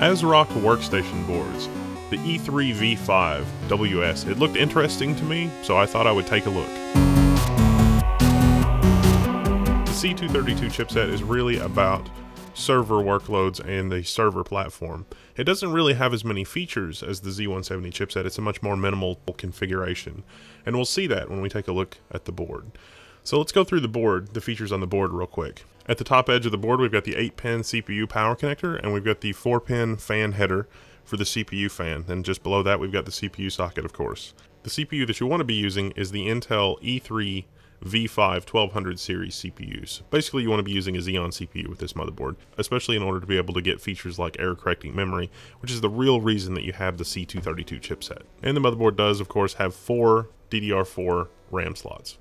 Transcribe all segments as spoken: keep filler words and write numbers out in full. ASRock workstation boards, the E three V five W S. It looked interesting to me, so I thought I would take a look. The C two thirty-two chipset is really about server workloads and the server platform. It doesn't really have as many features as the Z one seventy chipset. It's a much more minimal configuration, and we'll see that when we take a look at the board. So let's go through the board, the features on the board real quick. At the top edge of the board, we've got the eight pin C P U power connector, and we've got the four pin fan header for the C P U fan, and just below that we've got the C P U socket, of course. The C P U that you want to be using is the Intel E three V five twelve hundred series C P Us. Basically, you want to be using a Xeon C P U with this motherboard, especially in order to be able to get features like error-correcting memory, which is the real reason that you have the C two thirty-two chipset. And the motherboard does, of course, have four D D R four RAM slots.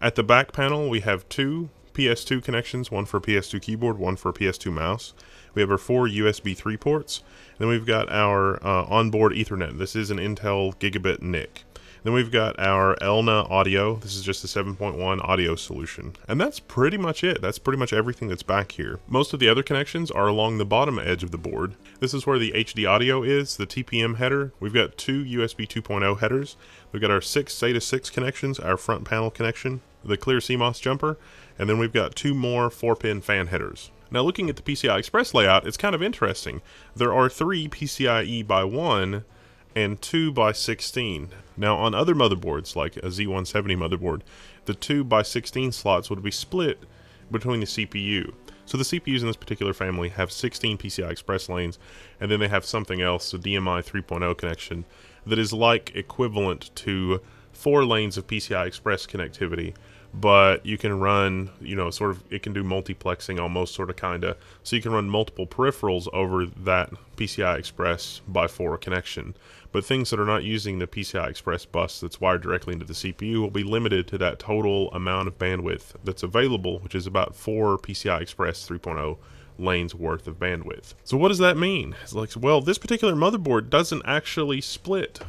At the back panel, we have two P S two connections, one for a P S two keyboard, one for a P S two mouse. We have our four U S B three ports, and then we've got our uh, onboard Ethernet. This is an Intel Gigabit N I C. Then we've got our Elna audio. This is just a seven point one audio solution. And that's pretty much it. That's pretty much everything that's back here. Most of the other connections are along the bottom edge of the board. This is where the H D audio is, the T P M header. We've got two U S B two point oh headers. We've got our six SATA six connections, our front panel connection, the clear C MOS jumper, and then we've got two more four pin fan headers. Now, looking at the P C I Express layout, it's kind of interesting. There are three PCIe by one and two by sixteen. Now, on other motherboards, like a Z one seventy motherboard, the two by sixteen slots would be split between the C P U. So the C P Us in this particular family have sixteen P C I Express lanes, and then they have something else, a D M I three point oh connection, that is like equivalent to four lanes of P C I Express connectivity, but you can run, you know, sort of, it can do multiplexing almost, sort of, kind of. So you can run multiple peripherals over that P C I Express by four connection. But things that are not using the P C I Express bus that's wired directly into the C P U will be limited to that total amount of bandwidth that's available, which is about four P C I Express three point oh lanes worth of bandwidth. So what does that mean? It's like, well, this particular motherboard doesn't actually split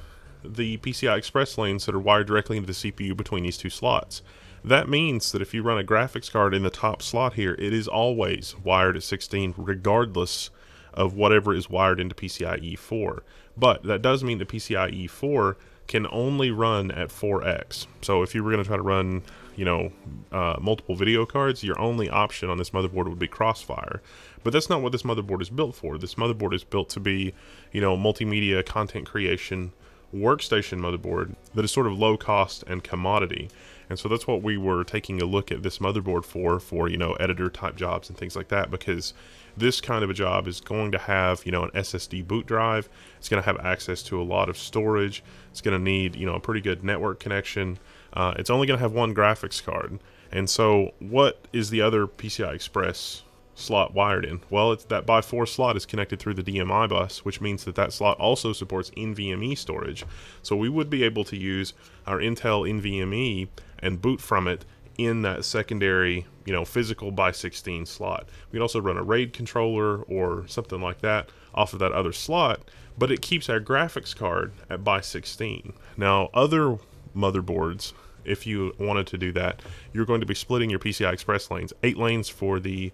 the P C I Express lanes that are wired directly into the C P U between these two slots. That means that if you run a graphics card in the top slot here, it is always wired at sixteen, regardless of whatever is wired into PCIe four. But that does mean that PCIe four can only run at four X. So if you were going to try to run, you know, uh, multiple video cards, your only option on this motherboard would be Crossfire. But that's not what this motherboard is built for. This motherboard is built to be, you know, multimedia content creation workstation motherboard that is sort of low cost and commodity. And so that's what we were taking a look at this motherboard for, for, you know, editor type jobs and things like that, because this kind of a job is going to have, you know, an S S D boot drive. It's going to have access to a lot of storage. It's going to need, you know, a pretty good network connection. Uh, it's only going to have one graphics card. And so what is the other P C I Express slot wired in? Well, it's that by four slot is connected through the D M I bus, which means that that slot also supports N V M e storage. So we would be able to use our Intel N V M e and boot from it in that secondary, you know, physical by sixteen slot. We can also run a RAID controller or something like that off of that other slot, but it keeps our graphics card at by sixteen. Now, other motherboards, if you wanted to do that, you're going to be splitting your P C I Express lanes, eight lanes for the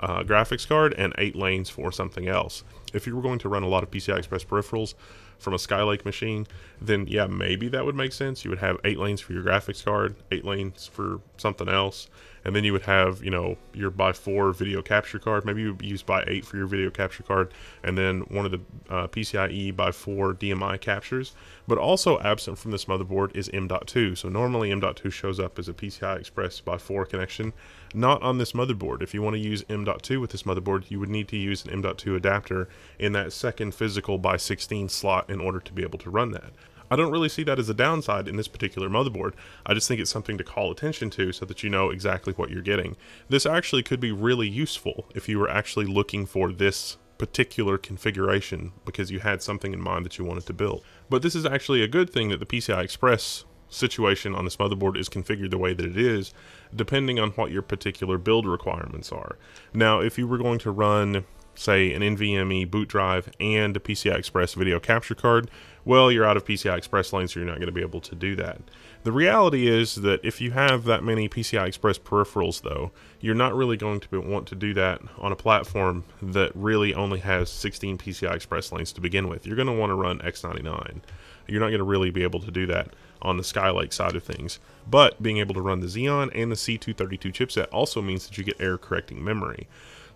Uh, graphics card and eight lanes for something else. If you were going to run a lot of P C I Express peripherals from a Skylake machine, then yeah, maybe that would make sense. You would have eight lanes for your graphics card, eight lanes for something else, and then you would have, you know, your by four video capture card. Maybe you would use by eight for your video capture card, and then one of the uh, PCIe by four D M I captures. But also absent from this motherboard is M dot two. So normally M dot two shows up as a P C I Express by four connection. Not on this motherboard. If you want to use M dot two with this motherboard, you would need to use an M dot two adapter in that second physical by sixteen slot in order to be able to run that. I don't really see that as a downside in this particular motherboard. I just think it's something to call attention to so that you know exactly what you're getting. This actually could be really useful if you were actually looking for this particular configuration because you had something in mind that you wanted to build. But this is actually a good thing that the P C I Express situation on this motherboard is configured the way that it is, depending on what your particular build requirements are. Now, if you were going to run, say, an N V M e boot drive and a P C I Express video capture card, well, you're out of P C I Express lanes, so you're not going to be able to do that. The reality is that if you have that many P C I Express peripherals though, you're not really going to want to do that on a platform that really only has sixteen P C I Express lanes to begin with. You're going to want to run X ninety-nine. You're not going to really be able to do that on the Skylake side of things. But being able to run the Xeon and the C two thirty-two chipset also means that you get error correcting memory.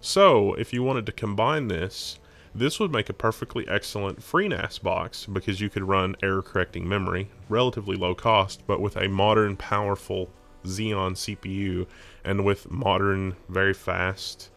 So if you wanted to combine this, this would make a perfectly excellent FreeNAS box because you could run error correcting memory, relatively low cost, but with a modern powerful Xeon C P U and with modern very fast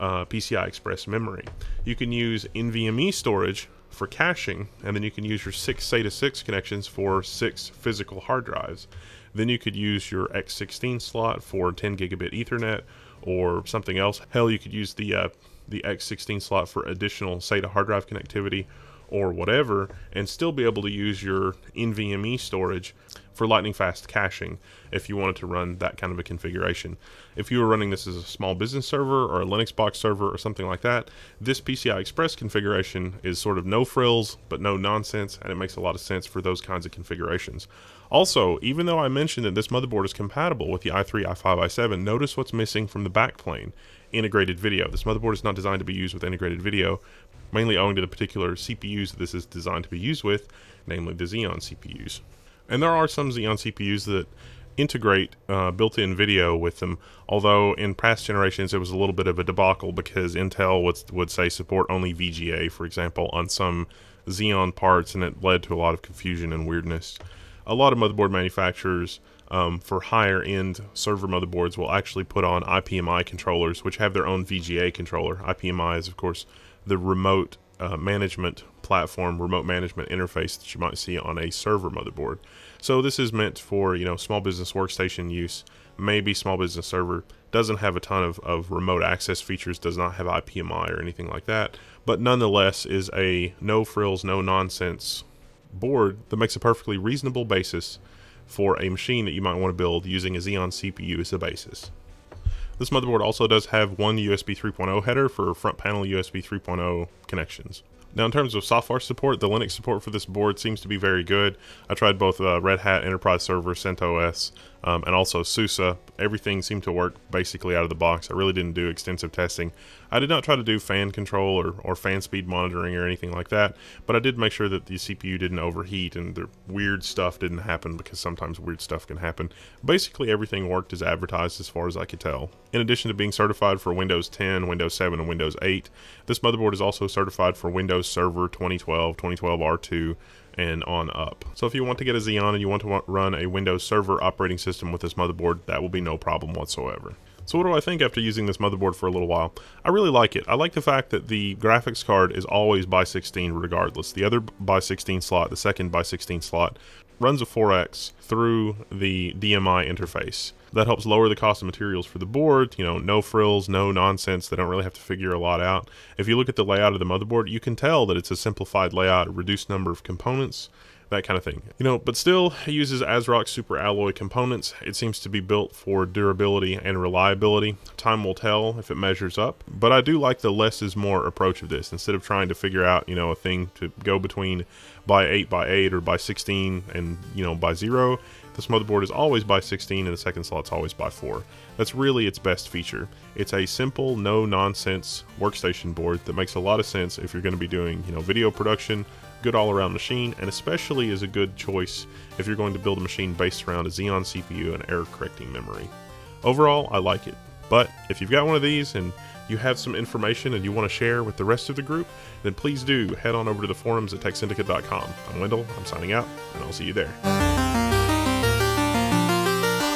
uh, P C I Express memory. You can use N V M E storage for caching, and then you can use your six SATA six connections for six physical hard drives. Then you could use your X sixteen slot for ten gigabit Ethernet or something else. Hell, you could use the uh, the X sixteen slot for additional SATA hard drive connectivity or whatever, and still be able to use your N V M E storage for lightning fast caching if you wanted to run that kind of a configuration. If you were running this as a small business server or a Linux box server or something like that, this P C I Express configuration is sort of no frills but no nonsense, and it makes a lot of sense for those kinds of configurations. Also, even though I mentioned that this motherboard is compatible with the i three, i five, i seven, notice what's missing from the backplane: integrated video. This motherboard is not designed to be used with integrated video, mainly owing to the particular C P Us that this is designed to be used with, namely the Xeon C P Us. And there are some Xeon C P Us that integrate uh, built-in video with them, although in past generations it was a little bit of a debacle because Intel would, would say support only V G A, for example, on some Xeon parts, and it led to a lot of confusion and weirdness. A lot of motherboard manufacturers um, for higher-end server motherboards will actually put on I P M I controllers, which have their own V G A controller. I P M I is, of course, the remote uh, management platform, remote management interface that you might see on a server motherboard. So this is meant for, you know, small business workstation use, maybe small business server. Doesn't have a ton of, of remote access features, does not have I P M I or anything like that, but nonetheless is a no-frills, no-nonsense board that makes a perfectly reasonable basis for a machine that you might want to build using a Xeon C P U as a basis. This motherboard also does have one U S B three point oh header for front panel U S B three point oh connections. Now, in terms of software support, the Linux support for this board seems to be very good. I tried both uh, Red Hat, Enterprise Server, CentOS, um, and also SUSE. Everything seemed to work basically out of the box. I really didn't do extensive testing. I did not try to do fan control or, or fan speed monitoring or anything like that, but I did make sure that the C P U didn't overheat and the weird stuff didn't happen, because sometimes weird stuff can happen. Basically, everything worked as advertised as far as I could tell. In addition to being certified for Windows ten, Windows seven, and Windows eight, this motherboard is also certified for Windows Server twenty twelve, twenty twelve R two, and on up. So if you want to get a Xeon and you want to run a Windows Server operating system with this motherboard, that will be no problem whatsoever. So what do I think after using this motherboard for a little while? I really like it. I like the fact that the graphics card is always by sixteen regardless. The other by sixteen slot, the second by sixteen slot, runs a four X through the D M I interface. That helps lower the cost of materials for the board. You know, no frills, no nonsense. They don't really have to figure a lot out. If you look at the layout of the motherboard, you can tell that it's a simplified layout, a reduced number of components, that kind of thing. You know, but still it uses ASRock Super Alloy components. It seems to be built for durability and reliability. Time will tell if it measures up, but I do like the less is more approach of this. Instead of trying to figure out, you know, a thing to go between by eight by eight or by sixteen and, you know, by zero, this motherboard is always by sixteen and the second slot's always by four. That's really its best feature. It's a simple, no-nonsense workstation board that makes a lot of sense if you're going to be doing, you know, video production. Good all-around machine, and especially is a good choice if you're going to build a machine based around a Xeon C P U and error-correcting memory. Overall, I like it, but if you've got one of these and you have some information and you want to share with the rest of the group, then please do head on over to the forums at tech syndicate dot com. I'm Wendell, I'm signing out, and I'll see you there.